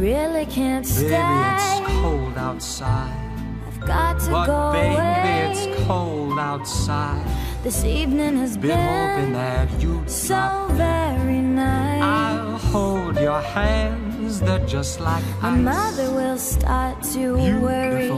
really can't stay. Baby, it's cold outside. I've got to go away. But baby, it's cold outside. This evening has been hoping that you'd so very nice. I'll hold your hands, they're just like ice. My mother will start to worry.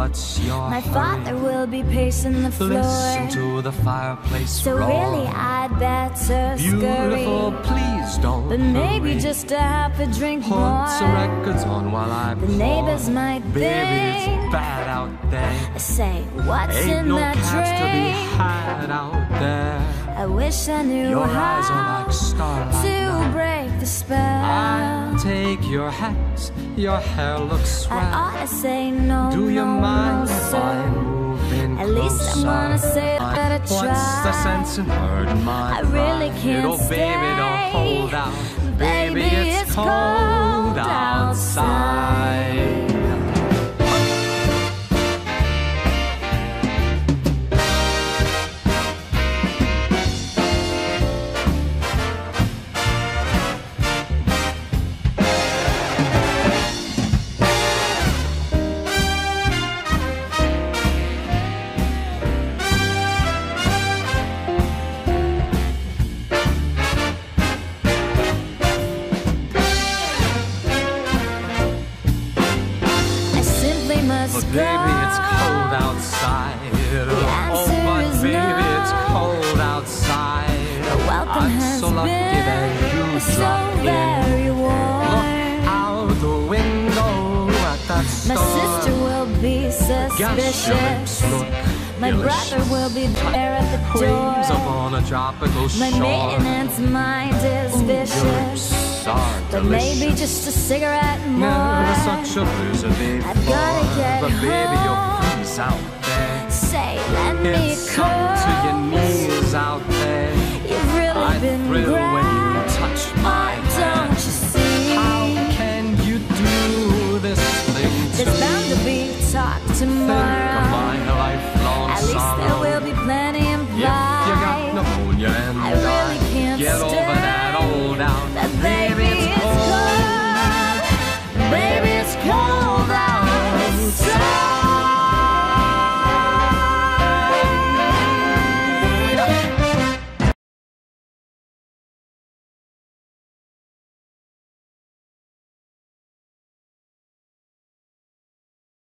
What's your My hurry? Father will be pacing the floor. Listen to the fireplace so roar. Really I'd better Beautiful, scurry. Please don't But maybe hurry. Just a half a drink more. Put some records on while I The pour. Neighbors might Baby, think it's bad out there. I say, what's Ain't in no that drink? To be had out there. I wish I knew your how eyes are like starlight to break the spell. I'll take your hat, your hair looks swell. I ought to say no, Do you no, mind no, if I'm moving At closer? Least I'm gonna say that I tried. What's the sense in hurting my I really can't Little stay. Baby, don't hold out. Baby, it's cold outside. But baby, it's cold outside. Oh, but baby, it's cold outside. I'm so lucky that you dropped in. Look out the window at that storm. My sister will be suspicious. My brother will be there at the door. Upon a tropical shore. My maintenance mind is vicious. But maybe just a cigarette more. Never such a loser before. I've gotta get But baby, your feet's out there. Say, let me it's come to your knees out there. You've really I been thrill grand. When you touch my oh, don't you see? How can you do this thing to There's me? Bound to be talk tomorrow. Think of my lifelong At least sorrow. There will